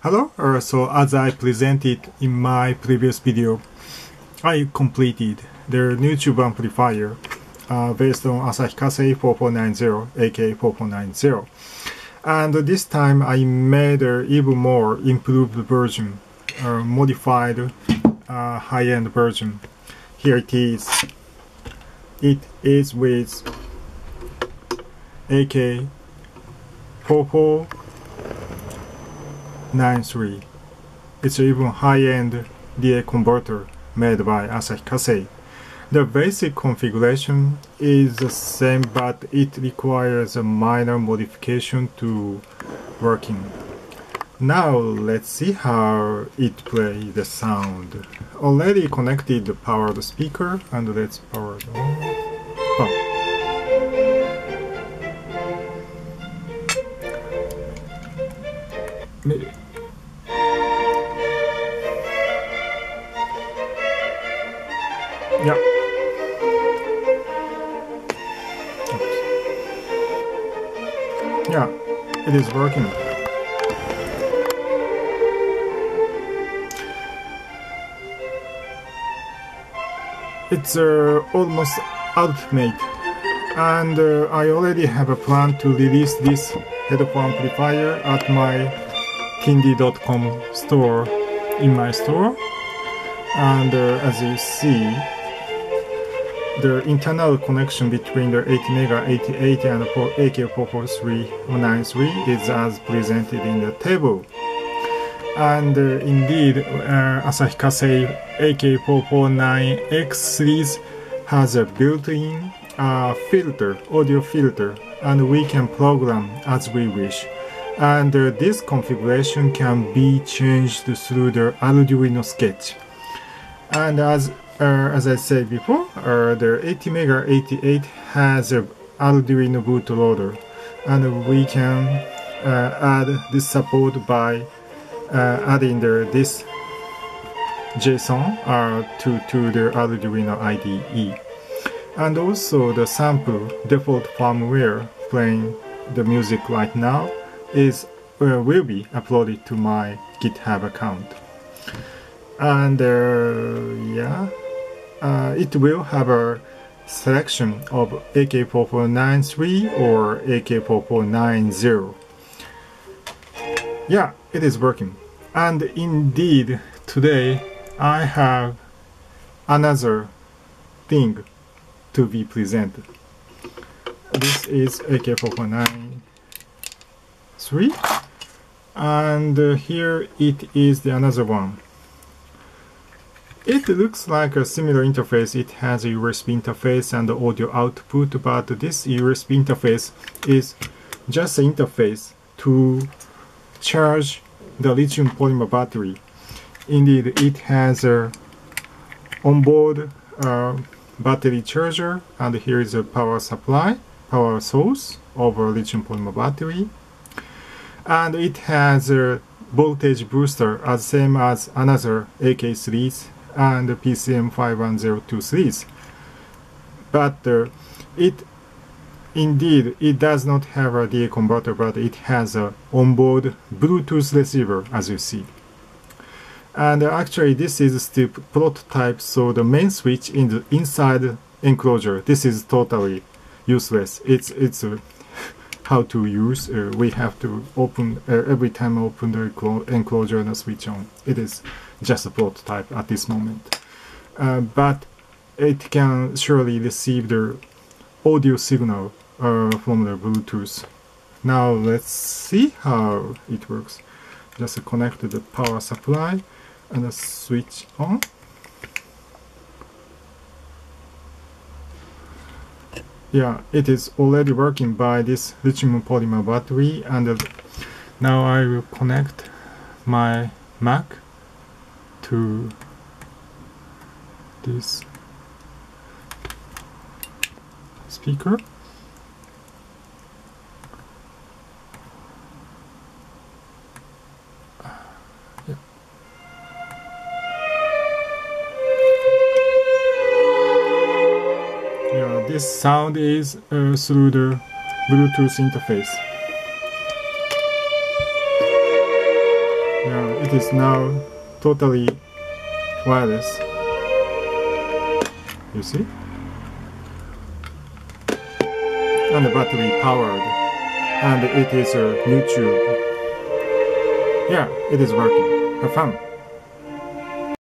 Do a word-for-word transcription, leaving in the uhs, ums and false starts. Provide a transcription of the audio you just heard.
Hello, uh, so as I presented in my previous video, I completed their new tube amplifier uh, based on Asahi Kasei four four nine zero, A K four four nine zero. And this time I made an even more improved version, uh, modified uh, high-end version. Here it is. It is with A K four four nine three. It's an even high-end D A converter made by Asahi Kasei. The basic configuration is the same, but it requires a minor modification to working. Now let's see how it plays the sound. Already connected the powered speaker, and let's power it on. Oh. Yeah. Oops. Yeah, it is working. It's uh, almost ultimate, and uh, I already have a plan to release this headphone amplifier at my tindie dot com store, in my store, and uh, as you see, the internal connection between the ATmega eighty-eight and A K four four nine three is as presented in the table. And uh, indeed, uh, Asahi Kasei A K four four nine X series has a built-in uh, filter, audio filter, and we can program as we wish. And uh, this configuration can be changed through the Arduino sketch. And as Uh, as I said before, uh, the ATmega eighty-eight has an Arduino bootloader, and we can uh, add this support by uh, adding the, this JSON uh, to, to the Arduino I D E. And also the sample default firmware playing the music right now is uh, will be uploaded to my GitHub account. And uh, yeah. Uh, it will have a selection of A K four four nine three or A K four four nine zero. Yeah, it is working. And indeed, today I have another thing to be presented. This is A K four four nine three, and uh, here it is the another one. It looks like a similar interface. It has a U S B interface and audio output, but this U S B interface is just an interface to charge the lithium polymer battery. Indeed, it has an onboard uh, battery charger, and here is a power supply, power source of a lithium polymer battery. And it has a voltage booster, as same as another A K series and P C M five one zero two three s, but uh, it indeed it does not have a D A converter, but it has a onboard Bluetooth receiver, as you see. And uh, actually this is still prototype, so the main switch in the inside enclosure, this is totally useless. It's it's uh, how to use. Uh, we have to open uh, every time I open the enclosure and switch on. It is just a prototype at this moment, uh, but it can surely receive the audio signal uh, from the Bluetooth. Now let's see how it works. Just connect the power supply and switch on. Yeah, it is already working by this lithium polymer battery. And uh, now I will connect my Mac to this speaker. This sound is uh, through the Bluetooth interface. Now it is now totally wireless. You see? And the battery powered, and it is a new tube. Yeah, it is working. Have fun!